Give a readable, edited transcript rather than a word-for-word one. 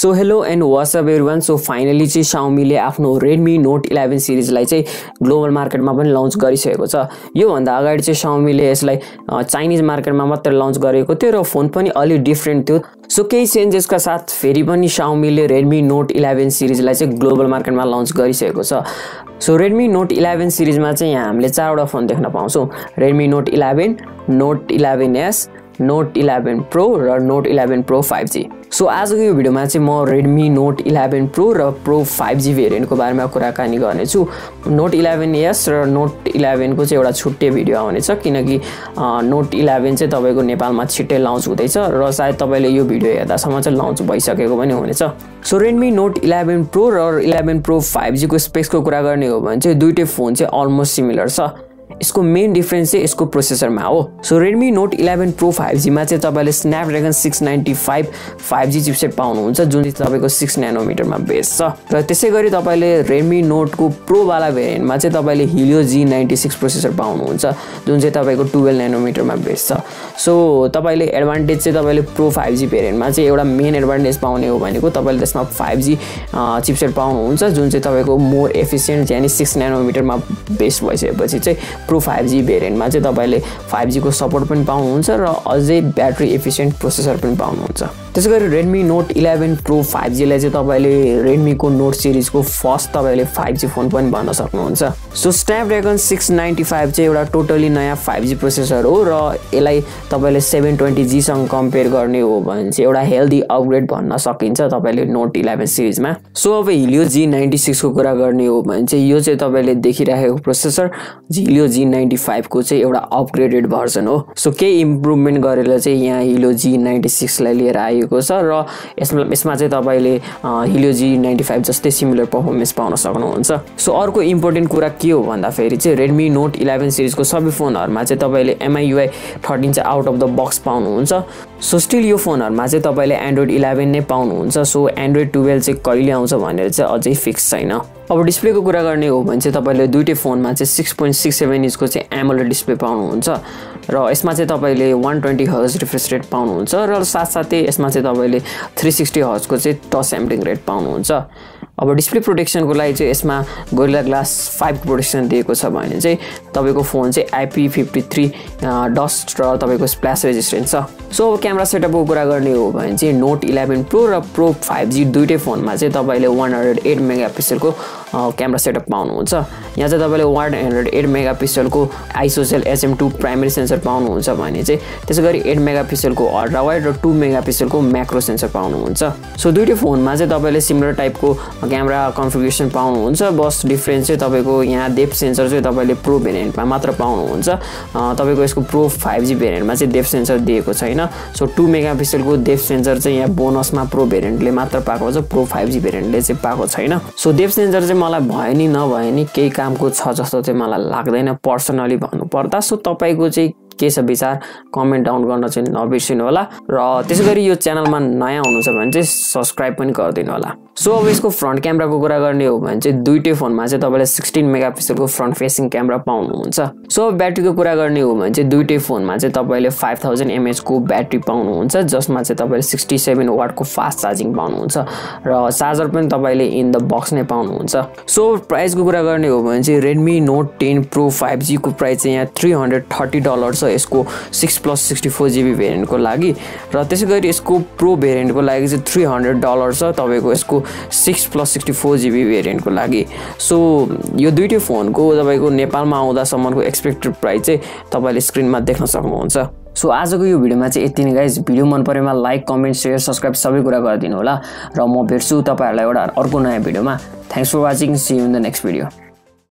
So hello and what's up everyone. So finally चाहिँ Xiaomi ले आफ्नो Redmi Note 11 सिरिजलाई चाहिँ ग्लोबल मार्केटमा पनि लन्च गरिसकेको छ। यो भन्दा अगाडि चाहिँ Xiaomi ले यसलाई चाइनिज मार्केटमा मात्र लन्च गरेको थियो र फोन पनि अलि डिफरेंट थियो। सो केही चेन्जेसका साथ फेरि पनि Xiaomi ले Redmi Note 11 सिरिजलाई चाहिँ ग्लोबल मार्केटमा लन्च गरिसकेको छ। सो Redmi Note 11 सिरिजमा चाहिँ यहाँ हामीले चारवटा फोन देख्न पाउँछौं, Redmi Note 11, Note 11s, Note 11 Pro र Note 11 Pro 5G। सो आज को यो भिडियो में म Redmi Note 11 Pro र Pro 5G भेरिएन्ट को बारे में कुराकानी गर्नेछु। Note 11s र Note 11 को एउटा छुट्टै भिडियो आउनेछ किनकि Note 11 चाहिँ तपाईको नेपालमा छिट्टै लन्च हुँदैछ र सायद तपाईले यो भिडियो हेर्दासम्म चाहिँ लन्च भइसकेको पनि हुनेछ। सो Redmi Note 11 Pro र 11 Pro 5G को स्पेक्स को कुरा गर्ने हो भने चाहिँ दुईटै फोन चाहिँ अलमोस्ट सिमिलर छ। इसको मेन डिफरेंस चाहिँ इसको प्रोसेसर में हो। So Redmi Note 11 Pro 5G में तपाईले Snapdragon 695 5G चिपसेट पाउनुहुन्छ जुन तपाईको 6 नैनोमीटर में बेस छ र त्यसैगरी तपाईले Redmi Note को Pro वाला भेरिएन्ट में तपाईले Helio G96 प्रोसेसर पाउनुहुन्छ जुन चाहिँ तपाईको 12 नैनोमीटर में बेस छ। सो तपाईले एडवान्टेज चाहिँ तपाईले Pro 5G भेरिएन्ट में चाहिँ एउटा मेन एडवान्टेज पाउने हो भनेको तपाईले त्यसमा 5G चिपसेट पाउनुहुन्छ जुन चाहिँ तपाईको मोर एफिसिएंट यानी 6 नैनोमीटर में बेस भइसकेपछि चाहिँ Pro 5G भेरिएन्ट में तपाईले 5G को सपोर्ट पनि पाउनुहुन्छ र अझै ब्याट्री एफिसिएंट प्रोसेसर पनि पाउनुहुन्छ। त्यसैगरी Redmi Note 11 Pro 5G लाई चाहिँ तपाईले Redmi को Note सीरीज को फर्स्ट तपाईले 5G फोन पनि भन्न सक्नुहुन्छ। सो Snapdragon 695 चाहिँ एउटा टोटली नयाँ 5G प्रोसेसर हो र यसलाई तपाईले 720G सँग कम्पेयर गर्ने हो भने चाहिँ एउटा हेल्दी अपग्रेड भन्न सकिन्छ तपाईले Note 11 सीरीज में। सो अब Helio G96 को कुरा गर्ने हो भने चाहिँ यो चाहिँ तपाईले देखिराखेको प्रोसेसर Helio G95 को चाहिँ एउटा अपग्रेडेड भर्जन हो। सो केही इम्प्रुभमेन्ट गरेर चाहिँ यहाँ Helio G96 लाई लिएर आएको छ र यसमा चाहिँ तपाईले Helio G95 जस्तै सिमिलर परफर्मेन्स पाउन सक्नुहुन्छ। सो अर्को इम्पोर्टेन्ट कुरा के हो भन्दा फेरि चाहिँ Redmi Note 11 सिरिज को सबै फोनहरुमा चाहिँ तपाईले MIUI 13 चाहिँ आउट अफ द बक्स पाउनुहुन्छ। सो स्टिल यो फोनहरुमा चाहिँ तपाईले Android 11 नै पाउनुहुन्छ। सो Android 12 चाहिँ कहिले आउँछ भनेर चाहिँ अझै फिक्स छैन। अब डिस्प्ले को कुरा गर्ने हो भने चाहिँ तपाईले दुईटै फोनमा चाहिँ 6.67 इन्च को चाहिँ AMOLED डिस्प्ले पाउनुहुन्छ र यसमा चाहिँ तपाईले 120 हर्ज रिफ्रेश रेट पाउनुहुन्छ र साथसाथै यसमा चाहिँ तपाईले 360 हर्ज को चाहिँ टच सैंपलिंग रेट पाउनुहुन्छ। अब डिस्प्ले प्रोटेक्शन को लागि चाहिँ यसमा Gorilla Glass 5 को प्रोटेक्शन दिएको छ भने चाहिँ तपाईको फोन चाहिँ IP53 डस्ट र तपाईको स्प्ल्याश रेजिस्टेंट छ। सो क्यामेरा सेटअप को कुरा गर्ने हो भने चाहिँ Note 11 Pro र Pro 5G दुईटै फोनमा चाहिँ तपाईले 108 मेगापिक्सल को क्यामेरा सेटअप पाउनुहुन्छ। यहाँ चाहिँ तपाईले 108 मेगापिक्सल को ISOCELL SM2 प्राइमरी सेन्सर पाउनुहुन्छ भने चाहिँ त्यसैगरी 8 मेगापिक्सल को अल्ट्रा वाइड र 2 मेगापिक्सल को मैक्रो सेन्सर पाउनुहुन्छ। सो दुईटै फोनमा चाहिँ तपाईले सिमिलर टाइप को क्यामेरा कन्फिगरेसन पाउनुहुन्छ। बस डिफरेन्स चाहिँ तपाईको यहाँ डेप्थ सेन्सर चाहिँ तपाईले Pro भेरिएन्ट में मात्र पाउनुहुन्छ। तपाईको यसको Pro 5G भेरिएन्ट में चाहिँ डेप्थ सेन्सर दिएको छैन। सो 2 मेगापिक्सल को डेप्थ सेन्सर चाहिँ यहाँ बोनस में Pro भेरिएन्टले मात्र पाएको छ, Pro 5G भेरिएन्टले चाहिँ पाएको छैन। सो डेप्थ सेन्सर चाहिँ मलाई भयो नि नभए नि केही कामको छ जस्तो चाहिँ मलाई लाग्दैन पर्सनली भन्नुपर्दा। सो तपाईको चाहिँ के छ विचार कमेन्ट डाउन गर्न चाहिँ नबिर्सिनु होला र त्यसैगरी यो च्यानलमा नयाँ हुनुहुन्छ भने चाहिँ सब्स्क्राइब पनि गर्दिनु होला। सो अब इसको फ्रन्ट क्यामेरा को कुरा गर्ने हो भने चाहिँ दुईटै फोनमा चाहिँ तपाईले 16 मेगापिक्सल को फ्रन्ट फेसिङ क्यामेरा पाउनुहुन्छ। सो ब्याट्री को कुरा गर्ने हो भने चाहिँ दुईटै फोनमा चाहिँ तपाईले 5000 mAh को ब्याट्री पाउनुहुन्छ जसमा चाहिँ तपाईले 67 वाट को फास्ट चार्जिङ पाउनुहुन्छ र चार्जर पनि तपाईले इन द बक्स नै पाउनुहुन्छ। सो प्राइस को कुरा गर्ने हो भने चाहिँ Redmi Note 10 Pro 5G को प्राइस चाहिँ यहाँ $330 छ यसको 6+64GB भेरिएन्ट को लागि र त्यसैगरी यसको Pro भेरिएन्ट को लागि चाहिँ $300 छ तपाईको यसको 6+64GB भेरिएन्ट को लागि। सो यो दुईटै फोन को तपाईको नेपालमा आउँदा सम्मको एक्सपेक्टेड प्राइस चाहिँ तपाईले स्क्रिनमा देख्न सक्नुहुन्छ। सो आजको यो भिडियोमा चाहिँ यति नै गाइस। भिडियो मन परेमा लाइक कमेन्ट शेयर सब्स्क्राइब सबै कुरा गरिदिनु होला र म भेट्छु तपाईहरुलाई एउटा अर्को नयाँ भिडियोमा। Thanks for watching, see you in the next video.